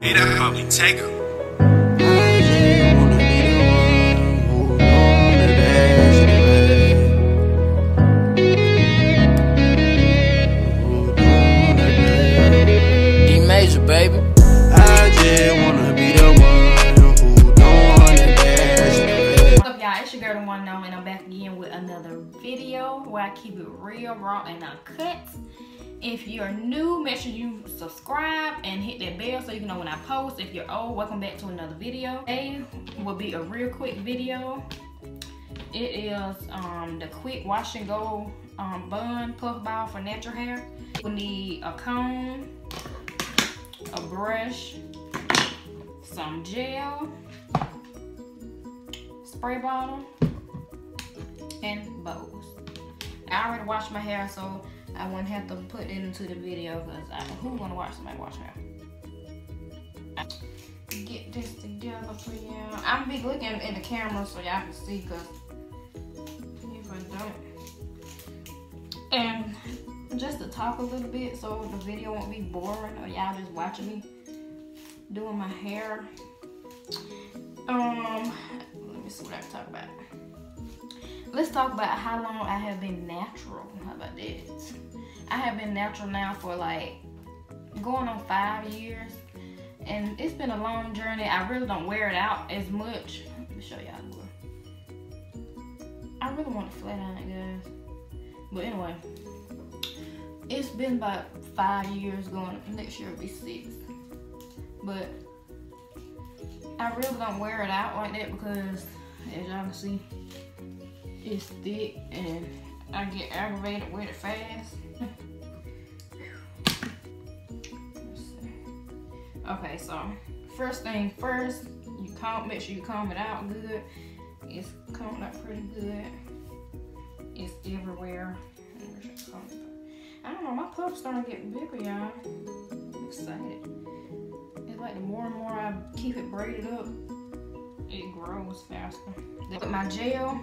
Hey, that probably take him. D major, baby. I just wanna be the one who don't wanna dance. What's up, y'all? It's your girl, The One Known, and I'm back again with another video where I keep it real, raw, and uncut. If you're new, make sure you subscribe and hit that bell so you know when I post. If you're old, welcome back to another video. Today will be a real quick video. It is the quick wash and go bun puff ball for natural hair. We'll need a comb, a brush, some gel, spray bottle, and bows. I already washed my hair, so I wouldn't have to put it into the video because who wanna watch somebody wash hair? Get this together for y'all. I'm be looking in the camera so y'all can see, because if I don't. And just to talk a little bit so the video won't be boring or y'all just watching me doing my hair. Let me see what I can talk about. Let's talk about how long I have been natural. How about that? I have been natural now for like going on 5 years, and it's been a long journey. I really don't wear it out as much. Let me show y'all the look. I really want to flat iron it, guys. But anyway, it's been about 5 years, going next year will be 6. But I really don't wear it out like that because, as y'all can see, it's thick and I get aggravated with it fast. Okay, so first thing first, you comb, make sure you comb it out good. It's combed out pretty good. It's everywhere. I don't know, my puff's starting to get bigger, y'all. I'm excited. It's like the more and more I keep it braided up, it grows faster. With my gel,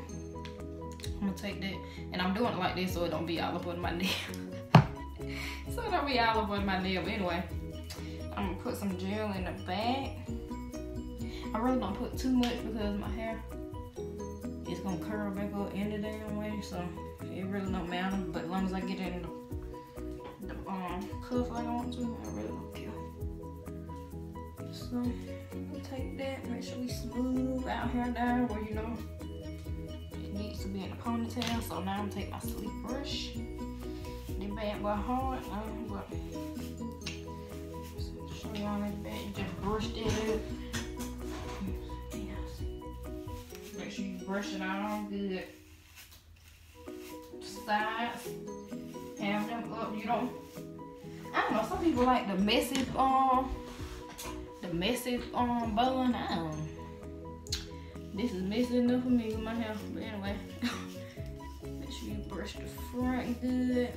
I'm gonna take that, and I'm doing it like this so it don't be all over my nail. So it don't be all over my nail. But anyway, I'm gonna put some gel in the bag. I really don't put too much because my hair is gonna curl back up any damn way, so it really don't matter. But as long as I get it in the puff like I want to, I really don't care. So I'm gonna take that, make sure we smooth our hair down where, you know, needs to be in a ponytail. So now I'm gonna take my sleek brush. This bad boy hard. I'm gonna show y'all that bad. You just brush it up. Make sure you brush it all good. Sides, have them up. You don't. I don't know. Some people like the messy bun. I don't know. This is messy enough for me with my hair, but anyway. Make sure you brush the front good.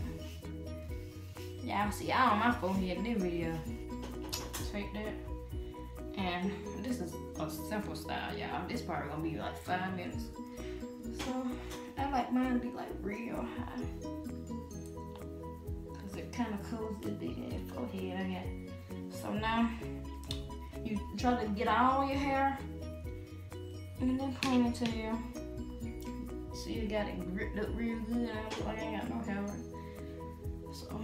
Y'all see all my forehead in this video. Take that. And this is a simple style, y'all. This probably gonna be like 5 minutes. So I like mine to be like real high, cause it kinda covers the big forehead I got. So now you try to get all your hair in the ponytail. See, you got it gripped up real good. I look like I ain't got no hair. So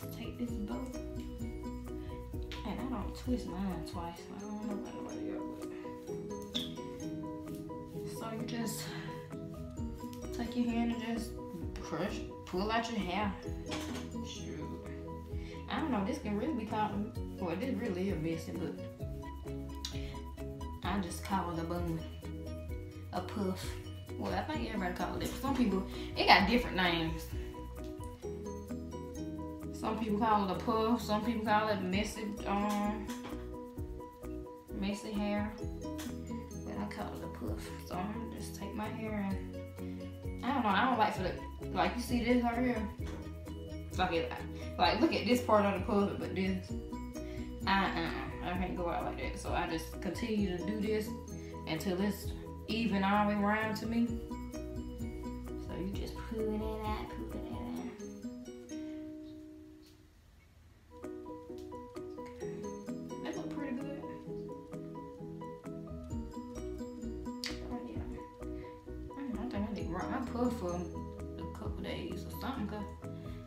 just take this bow, and I don't twist mine twice. I don't know about nobody else. So you just take your hand and just crush, pull out your hair. Shoot, I don't know. This can really be called. Well, this really is messy, but I just call it a bun, a puff. Well, I think everybody calls it. Some people, it got different names. Some people call it a puff. Some people call it messy hair. But I call it a puff. So I'm gonna just take my hair and I don't know. I don't like for the, like you see this right here. Like look at this part of the puff, but this. I can't go out like that. So I just continue to do this until it's even all the way around to me. So you just pull it in that, pull it in that. That look pretty put for a couple days or something, because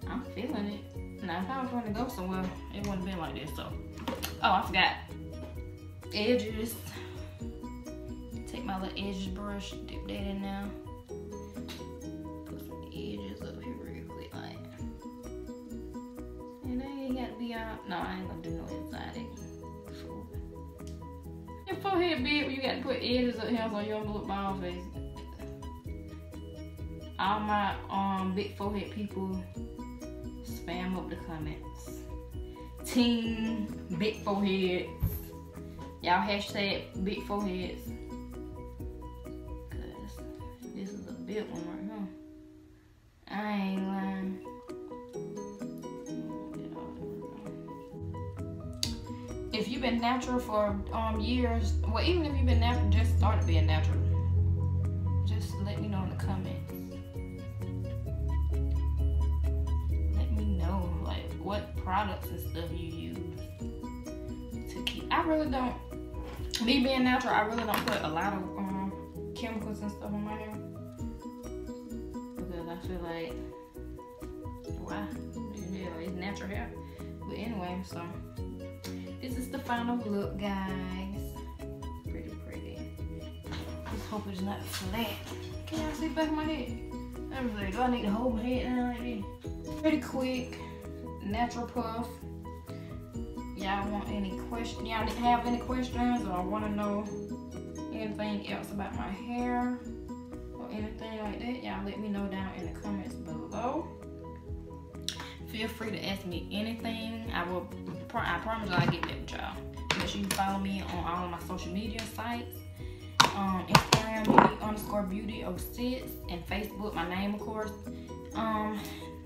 I'm feeling it. Now, if I was going to go somewhere, it wouldn't have been like this, so. Oh, I forgot. Edges. Take my little edges brush, dip that in now. Put some edges up here real quick, like. And then you gotta be out. No, I ain't gonna do no inside it. Fool. Your forehead big, you gotta put edges up here so you don't look bald face. All my big forehead people spam up the comments. Team big foreheads. Y'all hashtag big foreheads. This is a big one right now. I ain't lying. If you've been natural for years, well, even if you've been natural, just started being natural. Just let me know in the comments. Let me know like what products and stuff you use to keep. I really don't. Me being natural, I really don't put a lot of chemicals and stuff on my hair. Because I feel like, why? Yeah, it's natural hair. But anyway, so this is the final look, guys. Pretty, pretty. Just hope it's not flat. Can y'all see back my head? I was like, do I need to hold my head down like this? Pretty quick, natural puff. Y'all want any questions? Y'all didn't have any questions, or want to know anything else about my hair or anything like that? Y'all let me know down in the comments below. Feel free to ask me anything. I promise I'll get back with y'all. Make sure you follow me on all of my social media sites. Instagram beauty_beautyof6 and Facebook, my name of course.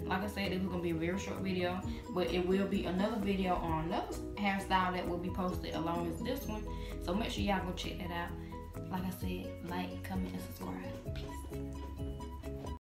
Like I said, this is gonna be a very short video, but it will be another video on another hairstyle that will be posted along with this one. So make sure y'all go check that out. Like I said, like, comment, and subscribe. Peace.